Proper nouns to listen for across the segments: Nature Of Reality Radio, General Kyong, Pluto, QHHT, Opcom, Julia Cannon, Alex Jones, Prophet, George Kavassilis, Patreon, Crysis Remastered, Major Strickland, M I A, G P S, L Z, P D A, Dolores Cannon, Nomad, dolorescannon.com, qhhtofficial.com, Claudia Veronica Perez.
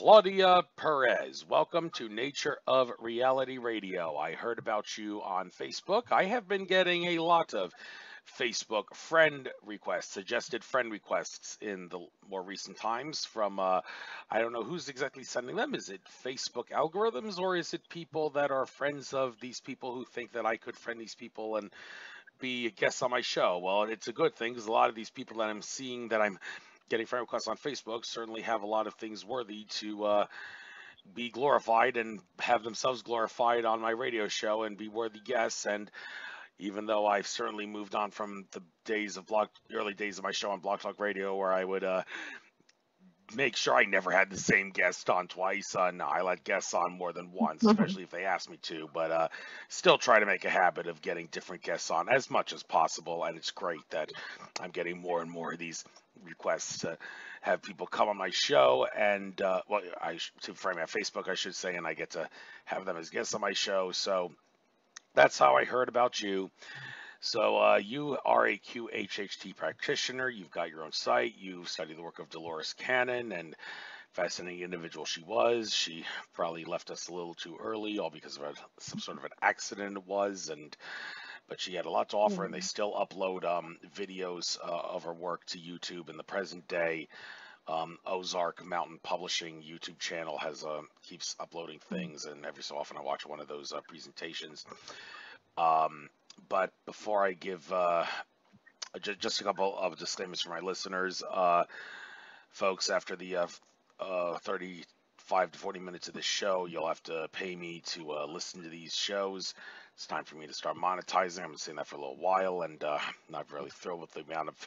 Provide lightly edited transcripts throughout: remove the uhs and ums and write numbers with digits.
Claudia Perez. Welcome to Nature of Reality Radio. I heard about you on Facebook. I have been getting a lot of Facebook friend requests, suggested friend requests in the more recent times from, I don't know who's exactly sending them. Is it Facebook algorithms, or is it people that are friends of these people who think that I could friend these people and be a guest on my show? Well, it's a good thing because a lot of these people that I'm seeing that I'm getting friend requests on Facebook certainly have a lot of things worthy to be glorified and have themselves glorified on my radio show and be worthy guests. And even though I've certainly moved on from the days of early days of my show on Blog Talk Radio, where I would make sure I never had the same guest on twice. No, I let guests on more than once, especially if they asked me to, but still try to make a habit of getting different guests on as much as possible. And it's great that I'm getting more and more of these requests to have people come on my show and, well, to frame at Facebook, I should say, and I get to have them as guests on my show. So that's how I heard about you. So you are a QHHT practitioner. You've got your own site. You've studied the work of Dolores Cannon, and fascinating individual she was. She probably left us a little too early, all because of some sort of an accident it was. But she had a lot to offer, and they still upload videos of her work to YouTube in the present day. Ozark Mountain Publishing YouTube channel has keeps uploading things, and every so often I watch one of those presentations. But before I give just a couple of disclaimers for my listeners, folks, after the 35 to 40 minutes of this show, you'll have to pay me to listen to these shows. It's time for me to start monetizing. I've been saying that for a little while, and I'm not really thrilled with the amount of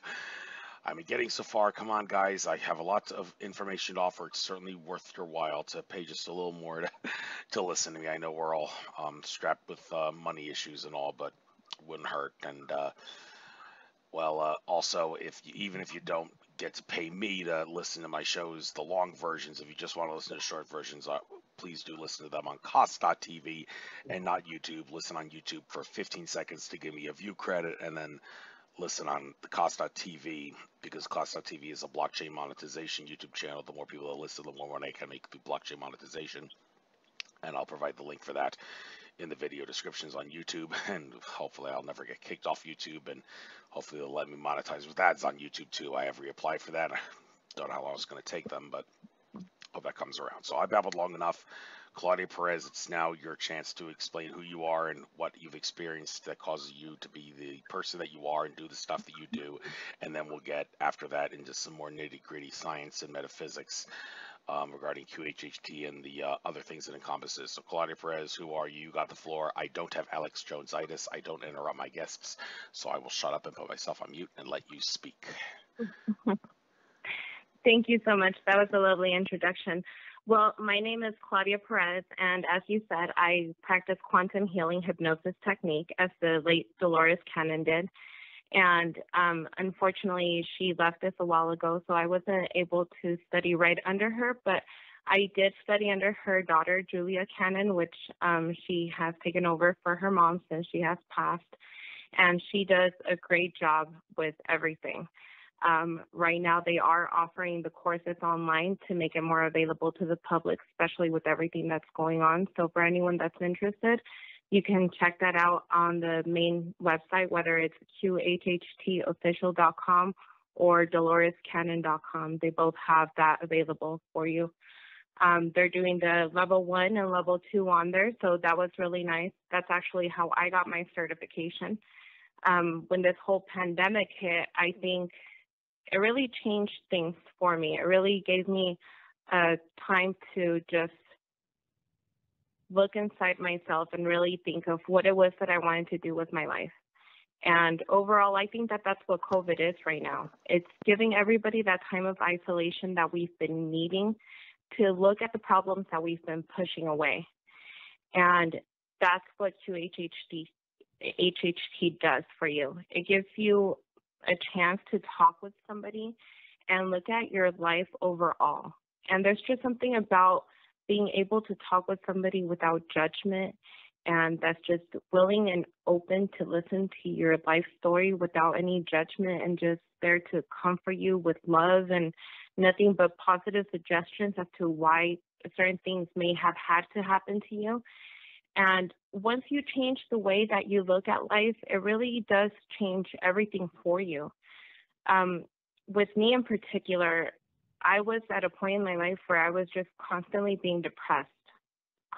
I'm getting so far. Come on, guys. I have a lot of information to offer. It's certainly worth your while to pay just a little more to listen to me. I know we're all strapped with money issues and all, but it wouldn't hurt. And, well, also, even if you don't get to pay me to listen to my shows, the long versions, if you just want to listen to short versions, please do listen to them on cost.tv and not YouTube. Listen on YouTube for 15 seconds to give me a view credit, and then listen on the cost.tv, because cost.tv is a blockchain monetization YouTube channel. The more people that listen, the more money I can make through blockchain monetization. And I'll provide the link for that in the video descriptions on YouTube. And hopefully I'll never get kicked off YouTube, and hopefully they'll let me monetize with ads on YouTube too. I have reapplied for that. I don't know how long it's going to take them, but hope that comes around. So I babbled long enough. Claudia Perez, it's now your chance to explain who you are and what you've experienced that causes you to be the person that you are and do the stuff that you do. And then we'll get, after that, into some more nitty-gritty science and metaphysics regarding QHHT and the other things it encompasses. So Claudia Perez, who are you? You got the floor. I don't have Alex Jones-itis. I don't interrupt my guests, so I will shut up and put myself on mute and let you speak. Thank you so much. That was a lovely introduction. Well, my name is Claudia Perez, and as you said, I practice quantum healing hypnosis technique, as the late Dolores Cannon did. And unfortunately, she left us a while ago, so I wasn't able to study right under her, but I did study under her daughter, Julia Cannon, which she has taken over for her mom since she has passed. And she does a great job with everything. Right now, they are offering the courses online to make it more available to the public, especially with everything that's going on. So for anyone that's interested, you can check that out on the main website, whether it's qhhtofficial.com or dolorescannon.com. They both have that available for you. They're doing the level 1 and level 2 on there, so that was really nice. That's actually how I got my certification. When this whole pandemic hit, I think it really changed things for me. It really gave me time to just look inside myself and really think of what it was that I wanted to do with my life. And overall, I think that that's what COVID is right now. It's giving everybody that time of isolation that we've been needing to look at the problems that we've been pushing away. And that's what QHHT does for you. It gives you a chance to talk with somebody and look at your life overall. And there's just something about being able to talk with somebody without judgment, and that's just willing and open to listen to your life story without any judgment, and just there to comfort you with love and nothing but positive suggestions as to why certain things may have had to happen to you. And once you change the way that you look at life, it really does change everything for you. With me in particular, I was at a point in my life where I was just constantly being depressed,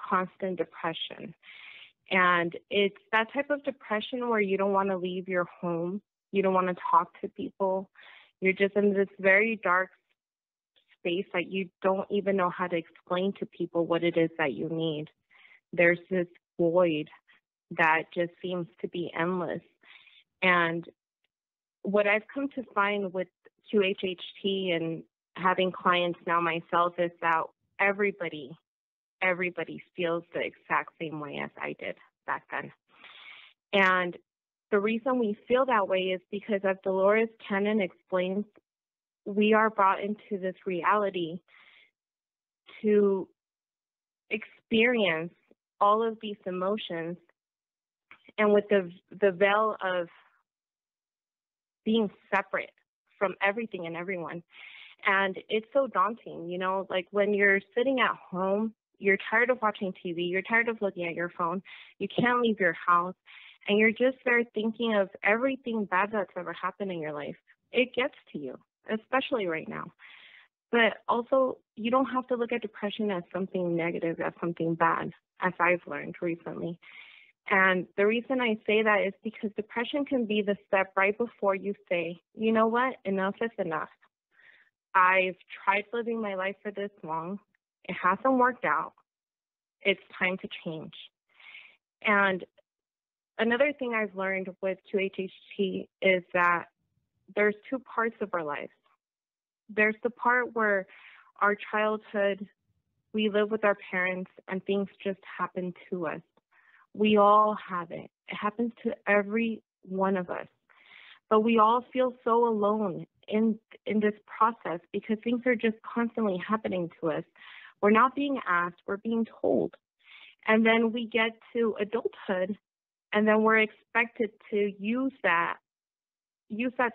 constant depression. And it's that type of depression where you don't want to leave your home. You don't want to talk to people. You're just in this very dark space that you don't even know how to explain to people what it is that you need. There's this void that just seems to be endless. And what I've come to find with QHHT and having clients now myself is that everybody feels the exact same way as I did back then. And the reason we feel that way is because, as Dolores Cannon explains, we are brought into this reality to experience all of these emotions, and with the veil of being separate from everything and everyone. And it's so daunting, you know, like when you're sitting at home, you're tired of watching TV, you're tired of looking at your phone, you can't leave your house, and you're just there thinking of everything bad that's ever happened in your life. It gets to you, especially right now. But also, you don't have to look at depression as something negative, as something bad, as I've learned recently. And the reason I say that is because depression can be the step right before you say, you know what, enough is enough. I've tried living my life for this long. It hasn't worked out. It's time to change. And another thing I've learned with QHHT is that there's two parts of our lives. There's the part where our childhood, we live with our parents and things just happen to us. We all have it. It happens to every one of us. But we all feel so alone in this process because things are just constantly happening to us. We're not being asked, we're being told. And then we get to adulthood, and then we're expected to use that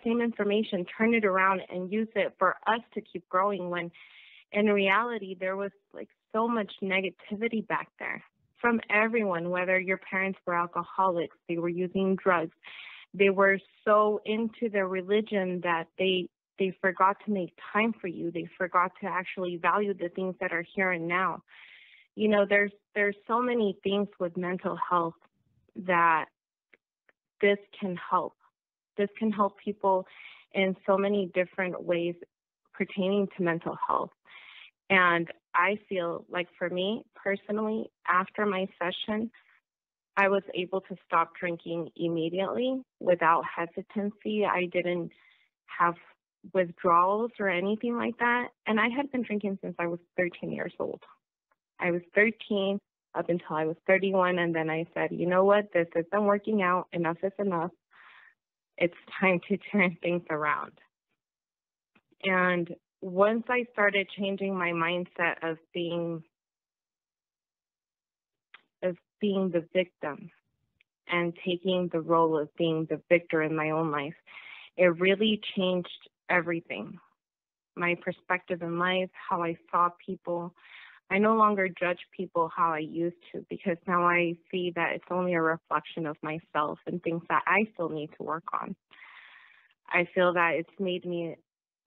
same information, turn it around and use it for us to keep growing, when in reality there was like so much negativity back there from everyone, whether your parents were alcoholics, they were using drugs, they were so into their religion that they forgot to make time for you, they forgot to actually value the things that are here and now. You know, there's so many things with mental health that this can help. This can help people in so many different ways pertaining to mental health. And I feel like for me personally, after my session, I was able to stop drinking immediately without hesitancy. I didn't have withdrawals or anything like that. And I had been drinking since I was 13 years old. I was 13 up until I was 31. And then I said, you know what, this isn't working out. Enough is enough. It's time to turn things around. And once I started changing my mindset of being the victim and taking the role of being the victor in my own life, it really changed everything. My perspective in life, how I saw people. I no longer judge people how I used to, because now I see that it's only a reflection of myself and things that I still need to work on. I feel that it's made me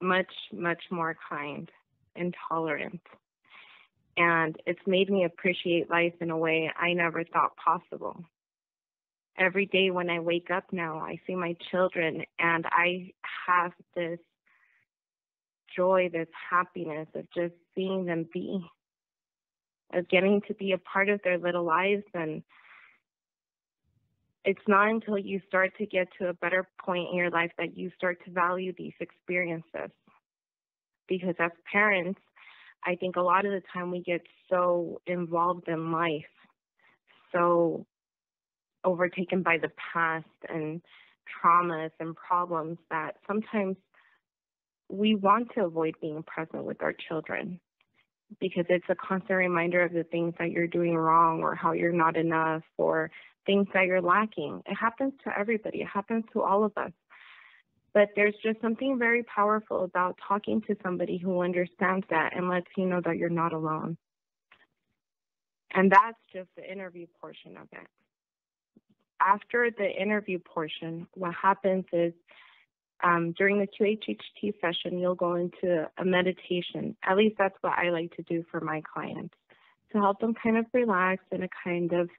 much, much more kind and tolerant. And it's made me appreciate life in a way I never thought possible. Every day when I wake up now, I see my children and I have this joy, this happiness of just seeing them be, of getting to be a part of their little lives. And it's not until you start to get to a better point in your life that you start to value these experiences. Because as parents, I think a lot of the time we get so involved in life, so overtaken by the past and traumas and problems, that sometimes we want to avoid being present with our children, because it's a constant reminder of the things that you're doing wrong or how you're not enough or things that you're lacking. It happens to everybody. It happens to all of us. But there's just something very powerful about talking to somebody who understands that and lets you know that you're not alone. And that's just the interview portion of it. After the interview portion, what happens is during the QHHT session, you'll go into a meditation. At least that's what I like to do for my clients, to help them kind of relax and a kind of,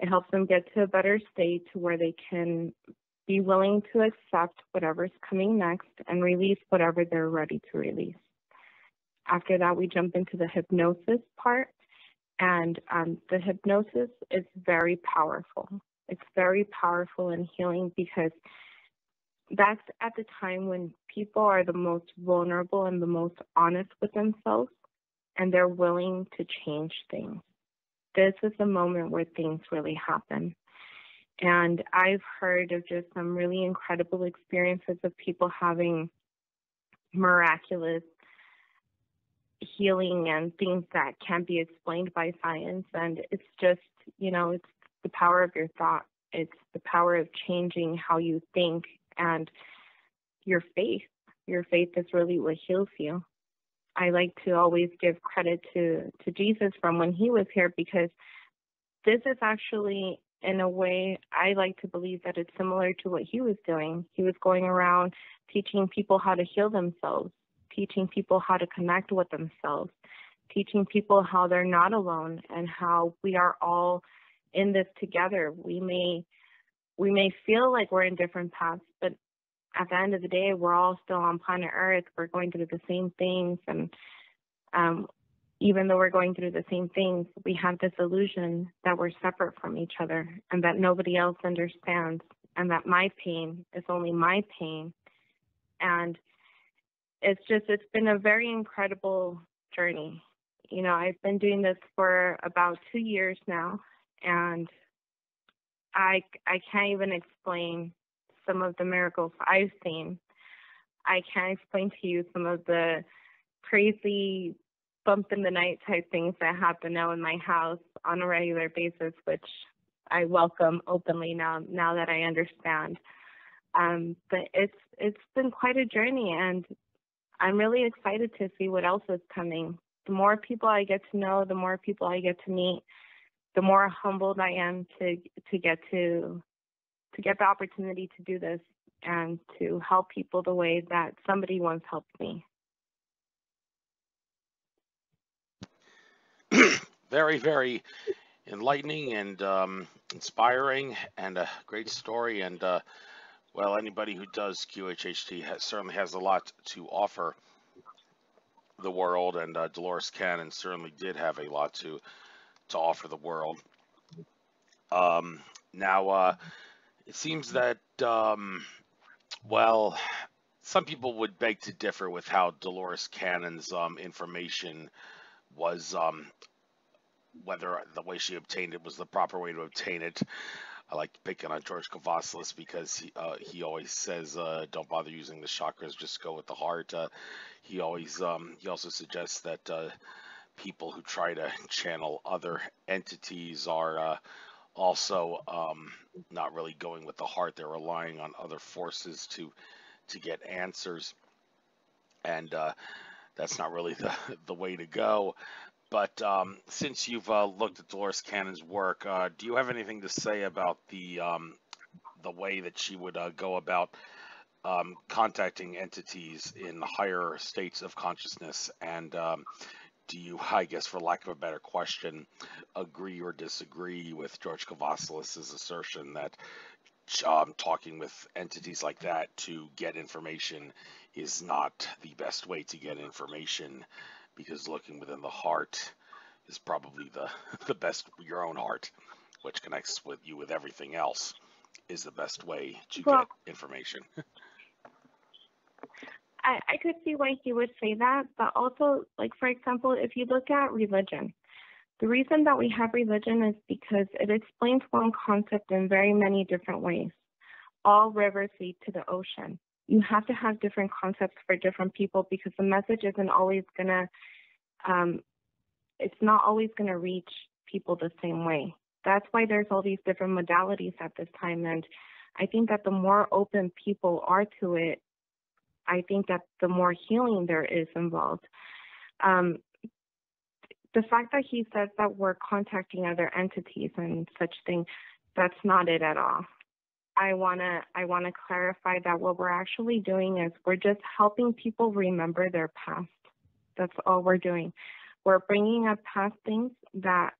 it helps them get to a better state to where they can be willing to accept whatever's coming next and release whatever they're ready to release. After that, we jump into the hypnosis part. And the hypnosis is very powerful. It's very powerful and healing because that's at the time when people are the most vulnerable and the most honest with themselves, and they're willing to change things. This is the moment where things really happen. And I've heard of just some really incredible experiences of people having miraculous healing and things that can't be explained by science. And it's just, you know, it's the power of your thought. It's the power of changing how you think and your faith. Your faith is really what heals you. I like to always give credit to Jesus from when he was here, because this is actually, in a way, I like to believe that it's similar to what he was doing. He was going around teaching people how to heal themselves, teaching people how to connect with themselves, teaching people how they're not alone and how we are all in this together. We may feel like we're in different paths, but at the end of the day, we're all still on planet Earth. We're going through the same things. And even though we're going through the same things, we have this illusion that we're separate from each other and that nobody else understands, and that my pain is only my pain. And it's just, it's been a very incredible journey. You know, I've been doing this for about 2 years now, and I can't even explain some of the miracles I've seen. I can't explain to you some of the crazy bump in the night type things that happen now in my house on a regular basis, which I welcome openly now that I understand. But it's been quite a journey, and I'm really excited to see what else is coming. The more people I get to know, the more people I get to meet, the more humbled I am to get the opportunity to do this and to help people the way that somebody once helped me. Very, very enlightening and inspiring, and a great story. And well, anybody who does QHHT certainly has a lot to offer the world, and Dolores Cannon certainly did have a lot to offer the world. Now, it seems that, well, some people would beg to differ with how Dolores Cannon's information was, whether the way she obtained it was the proper way to obtain it. I like picking on George Kavassilis because he always says, don't bother using the chakras, just go with the heart. He always he also suggests that people who try to channel other entities are also not really going with the heart. They're relying on other forces to get answers, and that's not really the way to go. But since you've looked at Dolores Cannon's work, do you have anything to say about the way that she would go about contacting entities in higher states of consciousness? And do you, I guess, for lack of a better question, agree or disagree with George Kavassilis' assertion that talking with entities like that to get information is not the best way to get information? Because looking within the heart is probably the best, your own heart, which connects with you with everything else, is the best way to get information. I could see why he would say that, but also, like, for example, if you look at religion, the reason that we have religion is because it explains one concept in very many different ways. All rivers lead to the ocean. You have to have different concepts for different people, because the message isn't always gonna, it's not always gonna reach people the same way. That's why there's all these different modalities at this time. And I think that the more open people are to it, I think that the more healing there is involved. The fact that he says that we're contacting other entities and such thing, that's not it at all. I wanna clarify that what we're actually doing is we're just helping people remember their past. That's all we're doing. We're bringing up past things that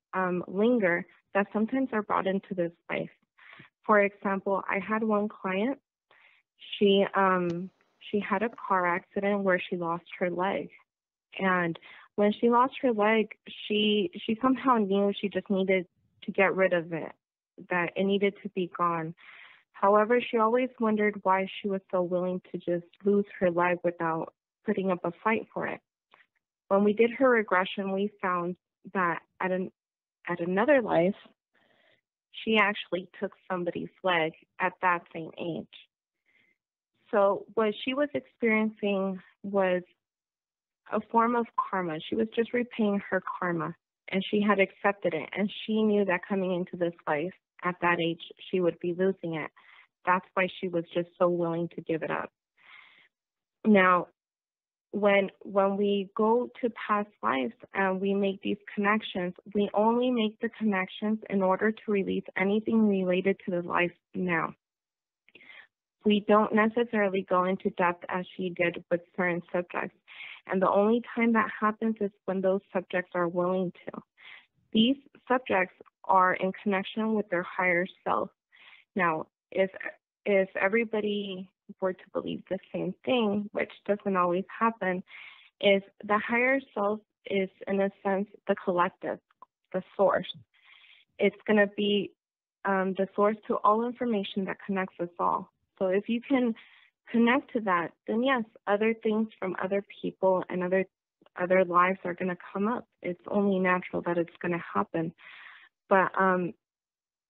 linger, that sometimes are brought into this life. For example, I had one client. She had a car accident where she lost her leg, and when she lost her leg, she somehow knew she just needed to get rid of it, that it needed to be gone. However, she always wondered why she was so willing to just lose her leg without putting up a fight for it. When we did her regression, we found that at another life, she actually took somebody's leg at that same age. So what she was experiencing was a form of karma. She was just repaying her karma, and she had accepted it, and she knew that coming into this life at that age, she would be losing it. That's why she was just so willing to give it up. Now, when we go to past lives and we make these connections, we only make the connections in order to release anything related to the life now. We don't necessarily go into depth as she did with certain subjects. And the only time that happens is when those subjects are willing to. These subjects are in connection with their higher self. Now, if everybody were to believe the same thing, which doesn't always happen, is the higher self is, in a sense, the collective, the source. It's going to be the source to all information that connects us all. So if you can connect to that, then yes, other things from other people and other lives are going to come up. It's only natural that it's going to happen. But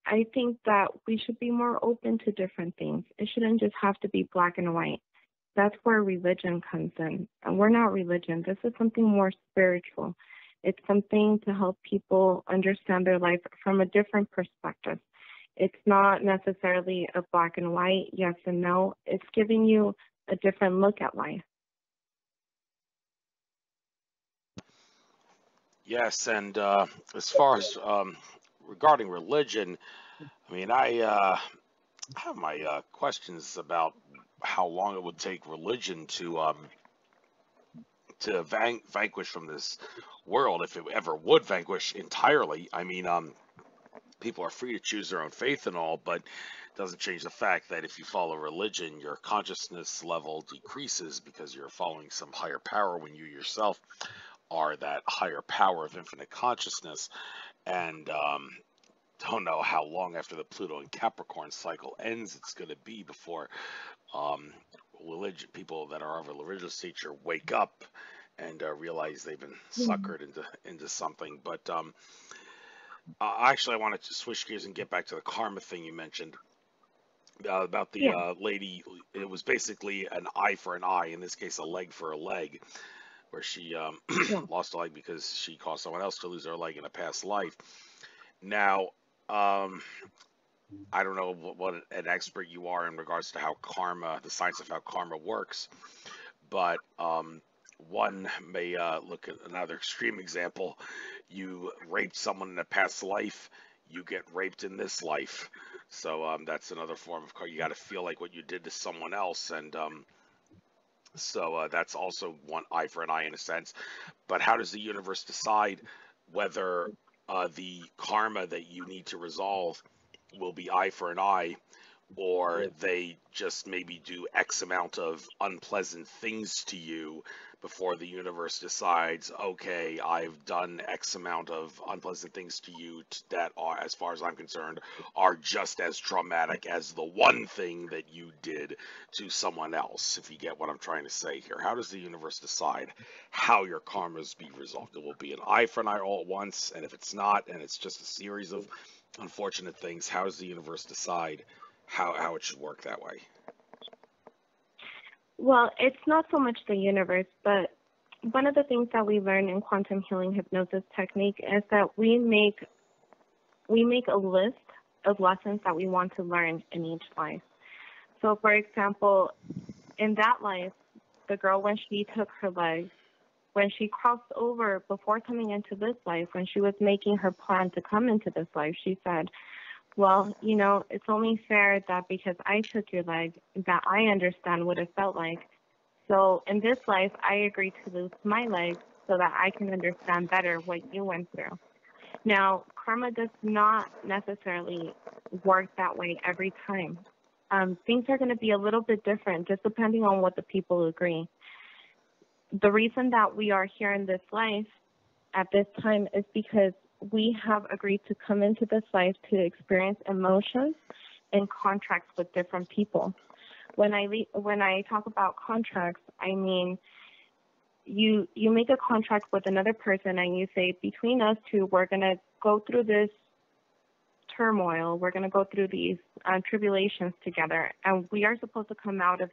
I think that we should be more open to different things. It shouldn't just have to be black and white. That's where religion comes in. And we're not religion. This is something more spiritual. It's something to help people understand their life from a different perspective. It's not necessarily a black and white, yes and no. It's giving you a different look at life. Yes, and as far as regarding religion, I mean, I have my questions about how long it would take religion to vanquish from this world, if it ever would vanquish entirely. I mean, people are free to choose their own faith and all, but it doesn't change the fact that if you follow religion, your consciousness level decreases because you're following some higher power when you yourself are that higher power of infinite consciousness. And don't know how long after the Pluto and Capricorn cycle ends it's going to be before religion people that are of a religious nature wake up and realize they've been suckered into something. But actually, I wanted to switch gears and get back to the karma thing you mentioned about the lady. It was basically an eye for an eye, in this case a leg for a leg, where she lost a leg because she caused someone else to lose their leg in a past life. Now, I don't know what an expert you are in regards to how karma, the science of how karma works, but one may look at another extreme example. You raped someone in a past life, you get raped in this life. So that's another form of karma. You got to feel like what you did to someone else. And so that's also one eye for an eye in a sense. But how does the universe decide whether the karma that you need to resolve will be eye for an eye, or they just maybe do X amount of unpleasant things to you before the universe decides, okay, I've done X amount of unpleasant things to you that are, as far as I'm concerned, are just as traumatic as the one thing that you did to someone else, if you get what I'm trying to say here. How does the universe decide how your karmas be resolved? It will be an eye for an eye all at once, and if it's not, and it's just a series of unfortunate things, how does the universe decide how it should work that way? Well, it's not so much the universe, but one of the things that we learn in quantum healing hypnosis technique is that we make a list of lessons that we want to learn in each life. So, for example, in that life, the girl, when she took her legs, when she crossed over before coming into this life, when she was making her plan to come into this life, she said, well, you know, it's only fair that because I took your leg, that I understand what it felt like. So in this life, I agree to lose my leg so that I can understand better what you went through. Now, karma does not necessarily work that way every time. Things are going to be a little bit different just depending on what the people agree. The reason that we are here in this life at this time is because we have agreed to come into this life to experience emotions and contracts with different people. When I talk about contracts, I mean you make a contract with another person and you say, between us two, we're going to go through this turmoil, we're going to go through these tribulations together, and we are supposed to come out of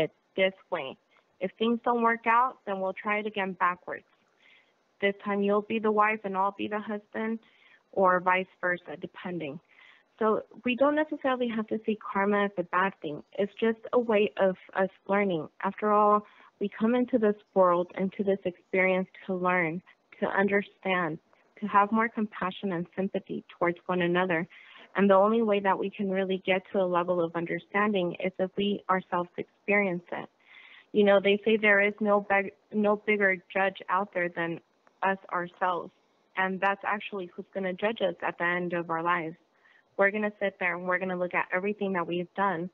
it this way. If things don't work out, then we'll try it again backwards. This time you'll be the wife and I'll be the husband, or vice versa, depending. So we don't necessarily have to see karma as a bad thing. It's just a way of us learning. After all, we come into this world, into this experience to learn, to understand, to have more compassion and sympathy towards one another. And the only way that we can really get to a level of understanding is if we ourselves experience it. You know, they say there is no bigger judge out there than us ourselves. And that's actually who's going to judge us at the end of our lives. We're going to sit there and we're going to look at everything that we've done.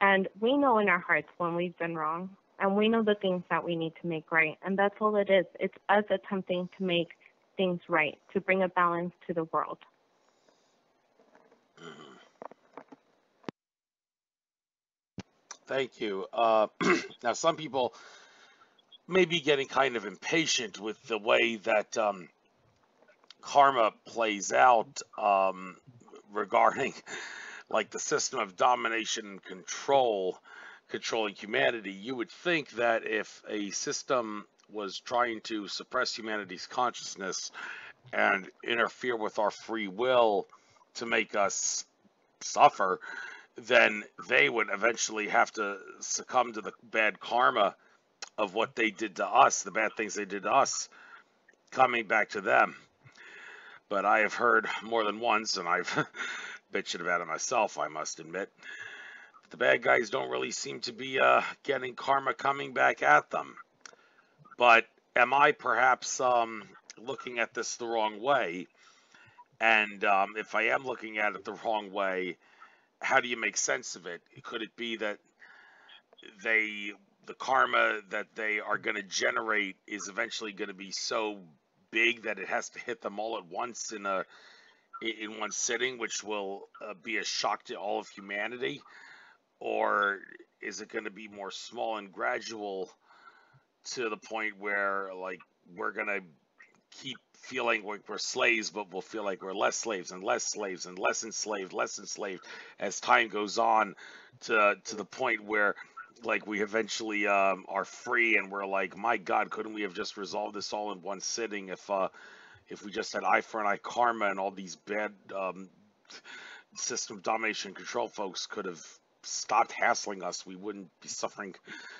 And we know in our hearts when we've been wrong. And we know the things that we need to make right. And that's all it is. It's us attempting to make things right, to bring a balance to the world. Thank you. Now, some people may be getting kind of impatient with the way that karma plays out regarding, like, the system of domination and control, controlling humanity. You would think that if a system was trying to suppress humanity's consciousness and interfere with our free will to make us suffer, then they would eventually have to succumb to the bad karma of what they did to us, the bad things they did to us, coming back to them. But I have heard more than once, and I've bitched about it myself, I must admit, the bad guys don't really seem to be getting karma coming back at them. But am I perhaps looking at this the wrong way? And if I am looking at it the wrong way, how do you make sense of it? Could it be that the karma that they are going to generate is eventually going to be so big that it has to hit them all at once in one sitting, which will be a shock to all of humanity? Or is it going to be more small and gradual to the point where, like, we're going to keep feeling like we're slaves, but we'll feel like we're less slaves and less slaves and less enslaved as time goes on, to the point where, like, we eventually are free and we're like, my God, couldn't we have just resolved this all in one sitting if we just had eye for an eye karma and all these bad system of domination and control folks could have stopped hassling us, we wouldn't be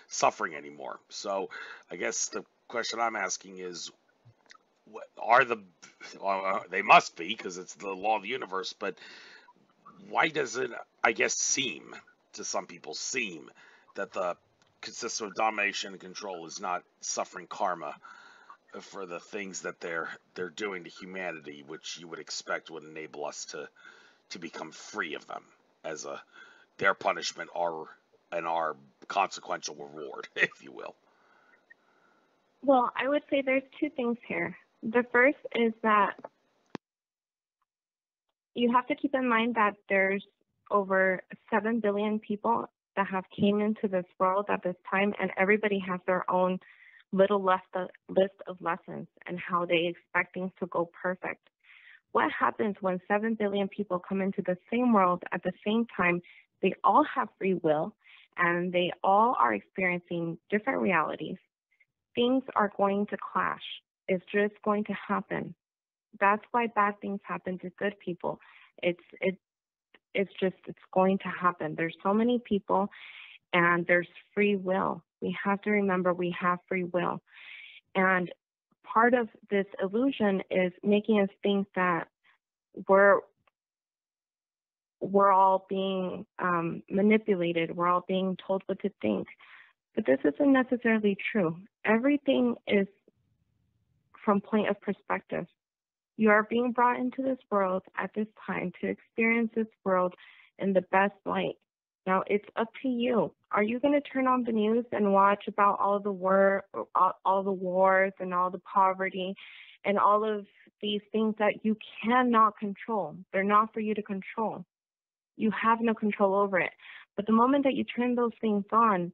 suffering anymore. So I guess the question I'm asking is, they must be, because it's the law of the universe, but why does it, I guess, seem to some people that the system of domination and control is not suffering karma for the things that they're doing to humanity, which you would expect would enable us to become free of them as their punishment and our consequential reward, if you will? Well, I would say there's two things here. The first is that you have to keep in mind that there's over 7 billion people that have came into this world at this time, and everybody has their own little list of lessons and how they expect things to go perfect. What happens when 7 billion people come into the same world at the same time? They all have free will, and they all are experiencing different realities. Things are going to clash. It's just going to happen. That's why bad things happen to good people. It's it's going to happen. There's so many people, and there's free will. We have to remember we have free will. And part of this illusion is making us think that we're all being manipulated. We're all being told what to think. But this isn't necessarily true. Everything is from point of perspective. You are being brought into this world at this time to experience this world in the best light. Now, it's up to you. Are you going to turn on the news and watch about all the wars and all the poverty and all of these things that you cannot control? They're not for you to control. You have no control over it. But the moment that you turn those things on,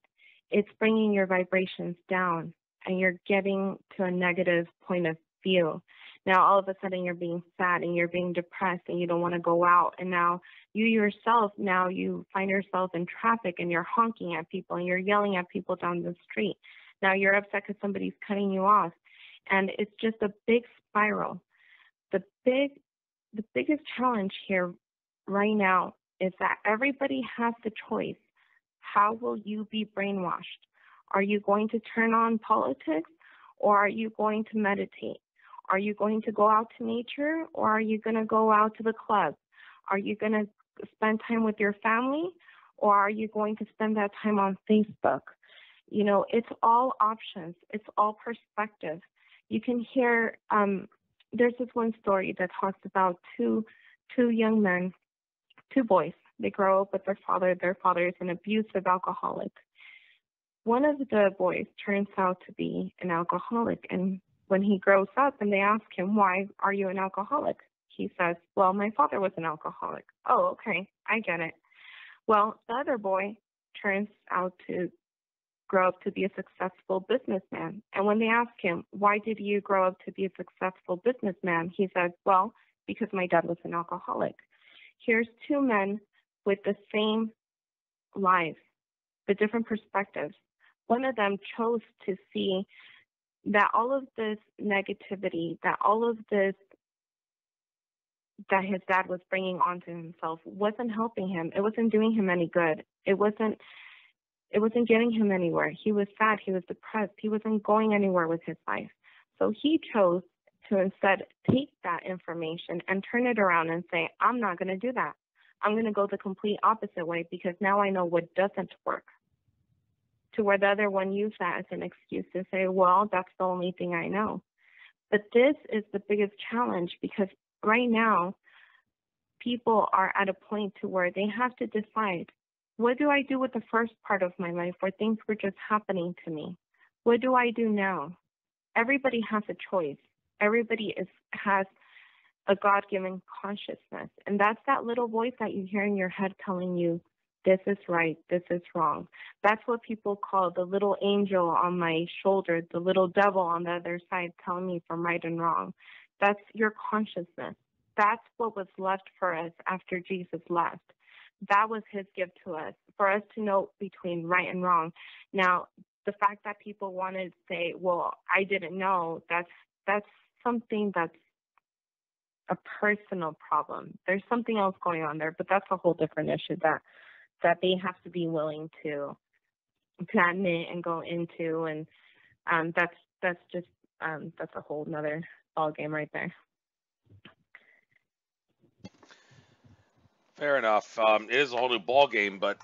it's bringing your vibrations down, and you're getting to a negative point of view. Now, all of a sudden, you're being sad and you're being depressed and you don't want to go out. And now you find yourself in traffic and you're honking at people and you're yelling at people down the street. Now you're upset because somebody's cutting you off. And it's just a big spiral. The biggest challenge here right now is that everybody has the choice. How will you be brainwashed? Are you going to turn on politics, or are you going to meditate? Are you going to go out to nature, or are you going to go out to the club? Are you going to spend time with your family, or are you going to spend that time on Facebook? You know, it's all options. It's all perspective. You can hear, there's this one story that talks about two young men, two boys. They grow up with their father. Their father is an abusive alcoholic. One of the boys turns out to be an alcoholic, and when he grows up and they ask him, why are you an alcoholic? He says, well, my father was an alcoholic. Oh, okay, I get it. Well, the other boy turns out to grow up to be a successful businessman. And when they ask him, why did you grow up to be a successful businessman? He says, well, because my dad was an alcoholic. Here's two men with the same lives, but different perspectives. One of them chose to see that all of this negativity, that all of this that his dad was bringing onto himself wasn't helping him. It wasn't doing him any good. It wasn't getting him anywhere. He was sad. He was depressed. He wasn't going anywhere with his life. So he chose to instead take that information and turn it around and say, I'm not going to do that. I'm going to go the complete opposite way, because now I know what doesn't work. To where the other one used that as an excuse to say, well, that's the only thing I know. But this is the biggest challenge, because right now people are at a point to where they have to decide, what do I do with the first part of my life where things were just happening to me? What do I do now? Everybody has a choice. Everybody has a God-given consciousness. And that's that little voice that you hear in your head telling you, this is right, this is wrong. That's what people call the little angel on my shoulder, the little devil on the other side telling me from right and wrong. That's your consciousness. That's what was left for us after Jesus left. That was his gift to us, for us to know between right and wrong. Now, the fact that people want to say, well, I didn't know, that's something that's a personal problem. There's something else going on there, but that's a whole different issue that they have to be willing to admit and go into, and that's a whole nother ball game right there. Fair enough. It is a whole new ball game, but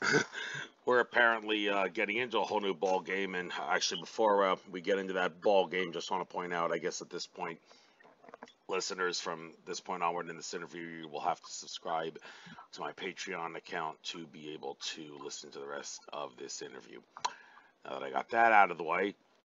we're apparently getting into a whole new ball game. And actually, before we get into that ball game, just want to point out, I guess at this point, listeners, from this point onward in this interview, you will have to subscribe to my Patreon account to be able to listen to the rest of this interview. Now that I got that out of the way,